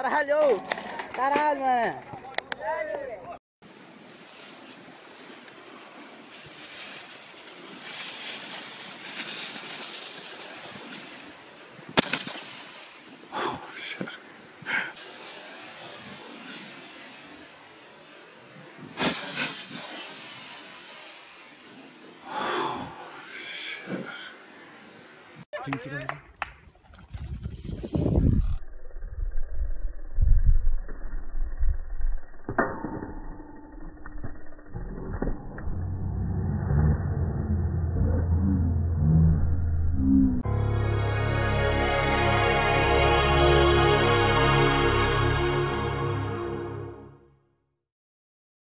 Caralho! Caralho, mano! Oh, shit.